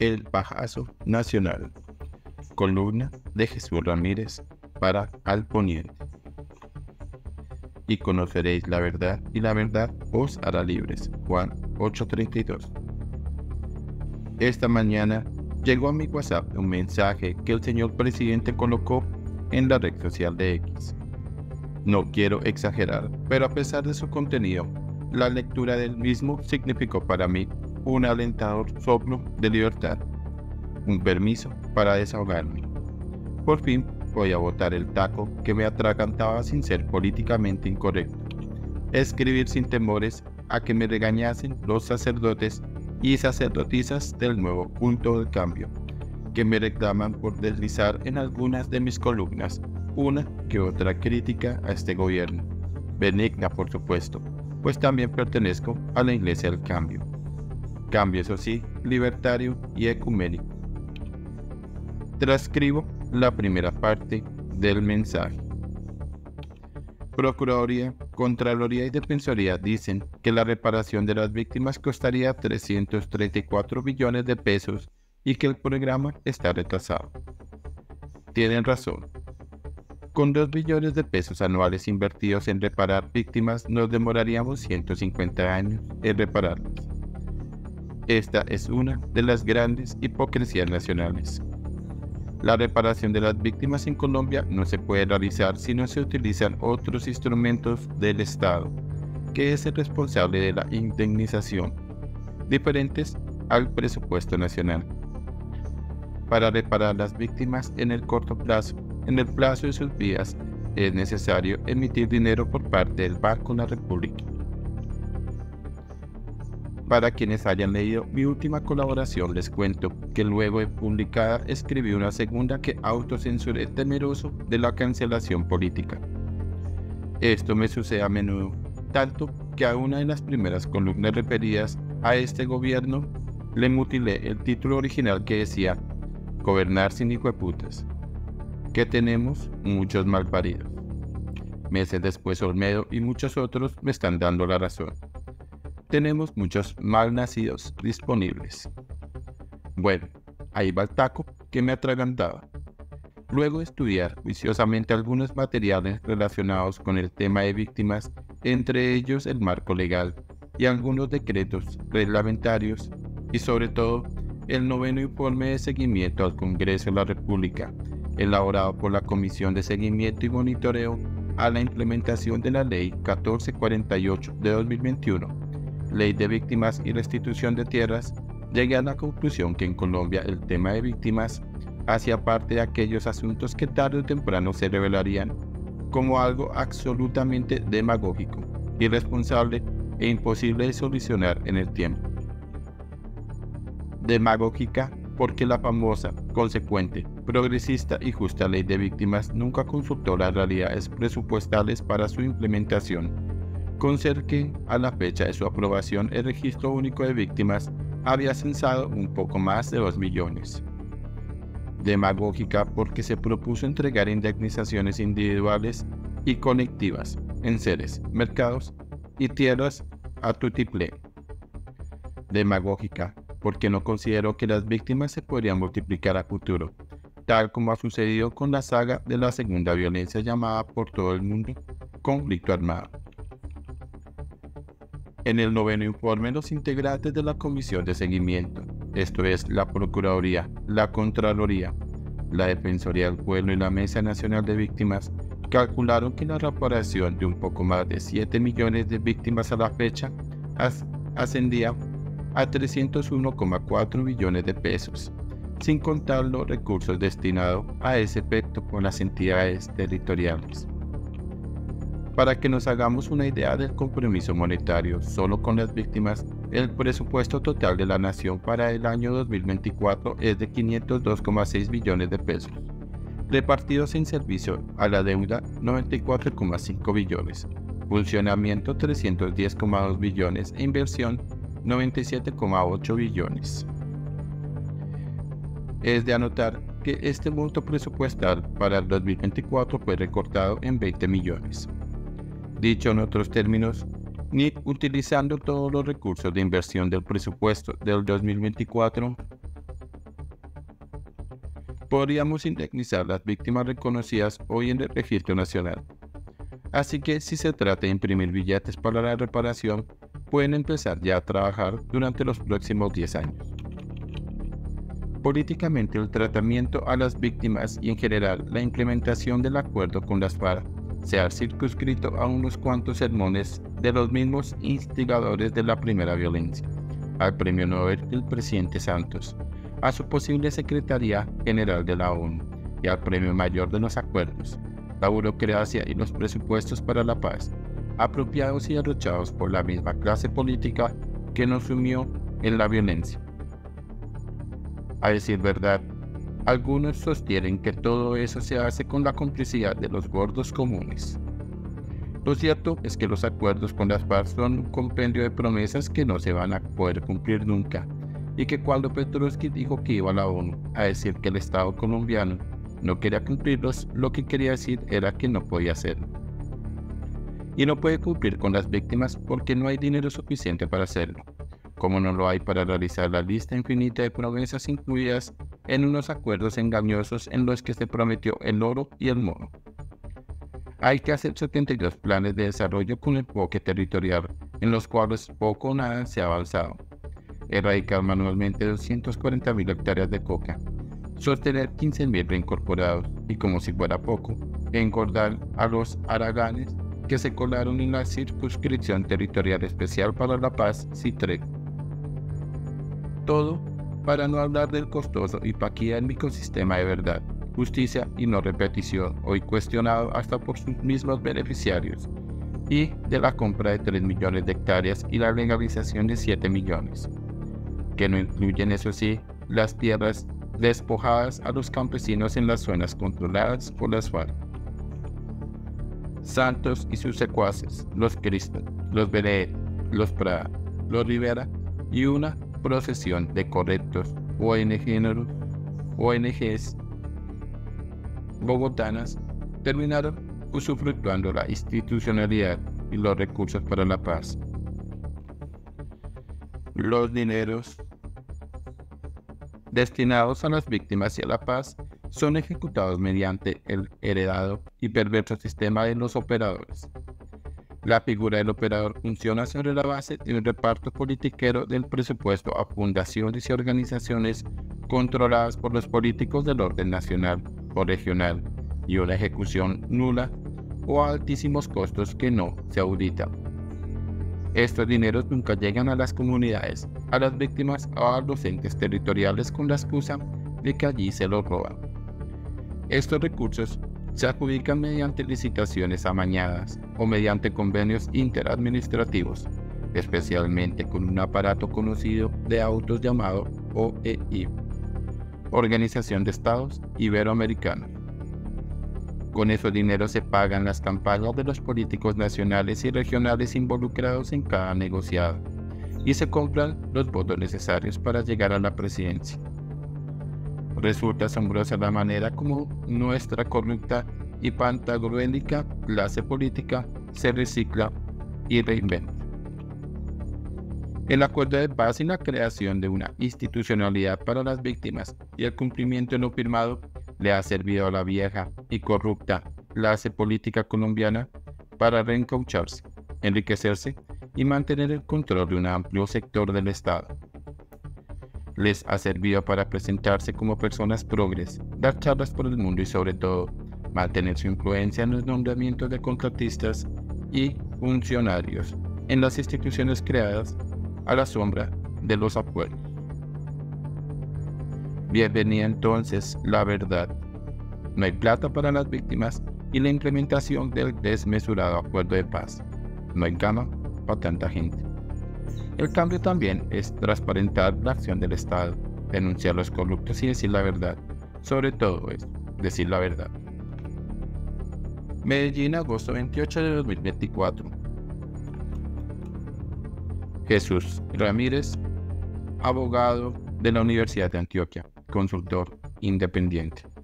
El Pajazo Nacional. Columna de Jesús Ramírez para Al Poniente. Y conoceréis la verdad, y la verdad os hará libres. Juan 8:32. Esta mañana llegó a mi WhatsApp un mensaje que el señor presidente colocó en la red social de X. No quiero exagerar, pero a pesar de su contenido, la lectura del mismo significó para mí un alentador soplo de libertad, un permiso para desahogarme. Por fin voy a botar el taco que me atragantaba sin ser políticamente incorrecto, escribir sin temores a que me regañasen los sacerdotes y sacerdotisas del nuevo punto de cambio, que me reclaman por deslizar en algunas de mis columnas una que otra crítica a este gobierno, benigna por supuesto, pues también pertenezco a la Iglesia del Cambio. Cambio, eso sí, libertario y ecuménico. Transcribo la primera parte del mensaje. Procuraduría, Contraloría y Defensoría dicen que la reparación de las víctimas costaría 334 billones de pesos y que el programa está retrasado. Tienen razón. Con 2 billones de pesos anuales invertidos en reparar víctimas, nos demoraríamos 150 años en repararlas. Esta es una de las grandes hipocresías nacionales. La reparación de las víctimas en Colombia no se puede realizar si no se utilizan otros instrumentos del Estado, que es el responsable de la indemnización, diferentes al presupuesto nacional. Para reparar las víctimas en el corto plazo, en el plazo de sus vidas, es necesario emitir dinero por parte del Banco de la República. Para quienes hayan leído mi última colaboración, les cuento que luego de publicada escribí una segunda que autocensuré temeroso de la cancelación política. Esto me sucede a menudo, tanto que a una de las primeras columnas referidas a este gobierno le mutilé el título original que decía «Gobernar sin hijueputas». Que tenemos muchos malparidos. Meses después Olmedo y muchos otros me están dando la razón. Tenemos muchos malnacidos disponibles. Bueno, ahí va el taco que me atragantaba. Luego de estudiar juiciosamente algunos materiales relacionados con el tema de víctimas, entre ellos el marco legal y algunos decretos reglamentarios, y sobre todo el noveno informe de seguimiento al Congreso de la República, elaborado por la Comisión de Seguimiento y Monitoreo a la implementación de la Ley 1448 de 2021, Ley de Víctimas y Restitución de Tierras, llegué a la conclusión que en Colombia el tema de víctimas hacía parte de aquellos asuntos que tarde o temprano se revelarían como algo absolutamente demagógico, irresponsable e imposible de solucionar en el tiempo. Demagógica porque la famosa, consecuente, progresista y justa ley de víctimas nunca consultó las realidades presupuestales para su implementación, con ser que, a la fecha de su aprobación, el Registro Único de Víctimas había censado un poco más de 2 millones. Demagógica porque se propuso entregar indemnizaciones individuales y colectivas en seres, mercados y tierras a tutiplén. Demagógica porque no consideró que las víctimas se podrían multiplicar a futuro, tal como ha sucedido con la saga de la segunda violencia llamada por todo el mundo conflicto armado. En el noveno informe, los integrantes de la Comisión de Seguimiento, esto es, la Procuraduría, la Contraloría, la Defensoría del Pueblo y la Mesa Nacional de Víctimas, calcularon que la reparación de un poco más de 7 millones de víctimas a la fecha ascendía a 301,4 billones de pesos, sin contar los recursos destinados a ese efecto por las entidades territoriales. Para que nos hagamos una idea del compromiso monetario solo con las víctimas, el presupuesto total de la nación para el año 2024 es de 502,6 billones de pesos, repartidos en servicio a la deuda 94,5 billones, funcionamiento 310,2 billones e inversión 97,8 billones. Es de anotar que este monto presupuestal para el 2024 fue recortado en 20 millones. Dicho en otros términos, ni utilizando todos los recursos de inversión del presupuesto del 2024, podríamos indemnizar las víctimas reconocidas hoy en el Registro Nacional. Así que si se trata de imprimir billetes para la reparación, pueden empezar ya a trabajar durante los próximos 10 años. Políticamente, el tratamiento a las víctimas y en general la implementación del acuerdo con las FARC se ha circunscrito a unos cuantos sermones de los mismos instigadores de la primera violencia, al premio Nobel del presidente Santos, a su posible Secretaría General de la ONU y al premio mayor de los acuerdos, la burocracia y los presupuestos para la paz, apropiados y arrochados por la misma clase política que nos sumió en la violencia. A decir verdad, algunos sostienen que todo eso se hace con la complicidad de los gordos comunes. Lo cierto es que los acuerdos con las FARC son un compendio de promesas que no se van a poder cumplir nunca, y que cuando Petrovsky dijo que iba a la ONU a decir que el Estado colombiano no quería cumplirlos, lo que quería decir era que no podía hacerlo. Y no puede cumplir con las víctimas porque no hay dinero suficiente para hacerlo, como no lo hay para realizar la lista infinita de promesas incluidas en unos acuerdos engañosos en los que se prometió el oro y el mono. Hay que hacer 72 planes de desarrollo con enfoque territorial, en los cuales poco o nada se ha avanzado. Erradicar manualmente 240.000 hectáreas de coca, sostener 15.000 reincorporados y, como si fuera poco, engordar a los haraganes que se colaron en la circunscripción territorial especial para la paz, CITREC. Todo para no hablar del costoso y paquidérmico sistema de verdad, justicia y no repetición, hoy cuestionado hasta por sus mismos beneficiarios, y de la compra de 3 millones de hectáreas y la legalización de 7 millones, que no incluyen, eso sí, las tierras despojadas a los campesinos en las zonas controladas por las FARC. Santos y sus secuaces, los Cristos, los Benet, los Prada, los Rivera y una procesión de correctos ONGs bogotanas terminaron usufructuando la institucionalidad y los recursos para la paz. Los dineros destinados a las víctimas y a la paz son ejecutados mediante el heredado y perverso sistema de los operadores. La figura del operador funciona sobre la base de un reparto politiquero del presupuesto a fundaciones y organizaciones controladas por los políticos del orden nacional o regional y una ejecución nula o a altísimos costos que no se auditan. Estos dineros nunca llegan a las comunidades, a las víctimas o a los entes territoriales con la excusa de que allí se los roban. Estos recursos se adjudican mediante licitaciones amañadas o mediante convenios interadministrativos, especialmente con un aparato conocido de autos llamado OEI, Organización de Estados Iberoamericanos. Con esos dineros se pagan las campañas de los políticos nacionales y regionales involucrados en cada negociado, y se compran los votos necesarios para llegar a la presidencia. Resulta asombrosa la manera como nuestra corrupta y pantagruélica clase política se recicla y reinventa. El acuerdo de paz y la creación de una institucionalidad para las víctimas y el cumplimiento de lo firmado le ha servido a la vieja y corrupta clase política colombiana para reencaucharse, enriquecerse y mantener el control de un amplio sector del Estado. Les ha servido para presentarse como personas progres, dar charlas por el mundo y, sobre todo, mantener su influencia en los nombramientos de contratistas y funcionarios en las instituciones creadas a la sombra de los acuerdos. Bienvenida entonces la verdad. No hay plata para las víctimas y la implementación del desmesurado acuerdo de paz. No hay cama para tanta gente. El cambio también es transparentar la acción del Estado, denunciar los corruptos y decir la verdad. Sobre todo es decir la verdad. Medellín, agosto 28 de 2024. Jesús Ramírez, abogado de la Universidad de Antioquia, consultor independiente.